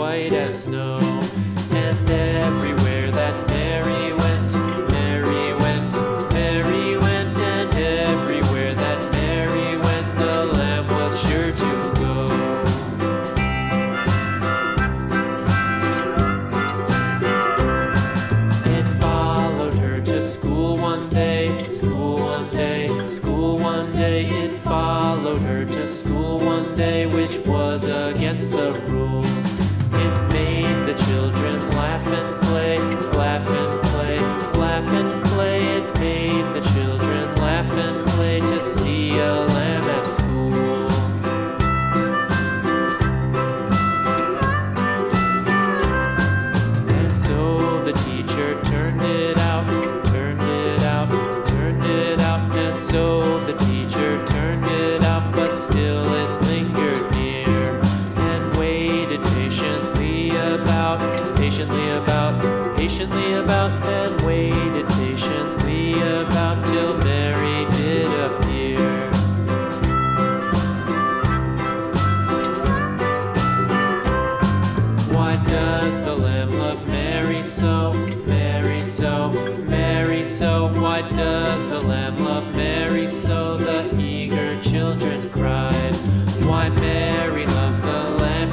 white as snow. And everywhere that Mary went, and everywhere that Mary went, the lamb was sure to go. It followed her to school one day, school one day, school one day. It followed her to school one day, which was against the rules. It made the children laugh and play, laugh and play, laugh and play. It made the children laugh and play to see a lamb at school. And so the teacher turned it out, turned it out, turned it out. And so the teacher turned it out, but still it lingered near, and waited patiently about, patiently about, patiently about, and waited patiently about till Mary did appear. Why does the lamb love Mary so, Mary so, Mary so? Why does the lamb love Mary so? The eager children cried. Why Mary loves the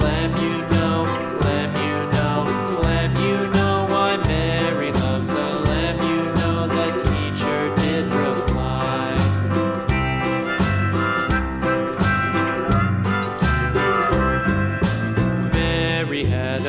lamb, you know, lamb, you know, lamb, you know. Why Mary loves the lamb, you know. The teacher did reply. Mary had a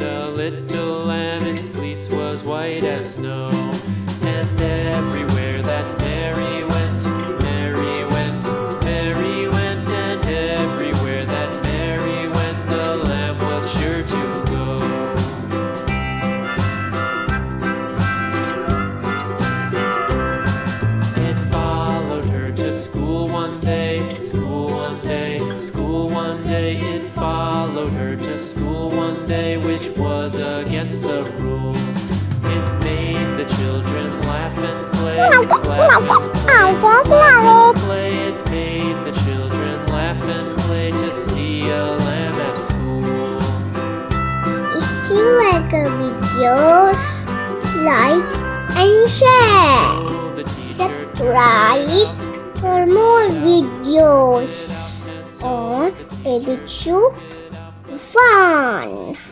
a little lamb, its fleece was white as snow. And everywhere that Mary went, Mary went. And everywhere that Mary went, the lamb was sure to go. It followed her to school one day, school one day, school one day. It followed her to school one day, which was against the rules. It made the children laugh and play, laugh and play, laugh and play. It made the children laugh and play to see a lamb at school. And so the teacher turned it out, turned it out, turned it out. And so the teacher turned it out, but still it lingered near, and waited patiently about, patiently about, patiently about, and waited patiently about till Mary did appear. Why does the lamb love Mary so, Mary so, Mary so? Why does the lamb love Mary so? The eager children cried. Why Mary loves the lamb, you know, lamb, you know, lamb, you know. Why Mary loves the lamb, you know. The teacher did reply. Mary had a little lamb, little lamb, little lamb. Mary had a little lamb, its fleece was white as snow. Mary had a little lamb, little lamb, little lamb. Mary had a little lamb, its fleece was white as snow. And everywhere that Mary went, it followed her to school one day, which was against the rules. It made the children laugh and play, laugh and play, laugh and play. It made the children laugh and play to see a lamb at school. other videos, like and share. Subscribe for more videos on BigTube Fun.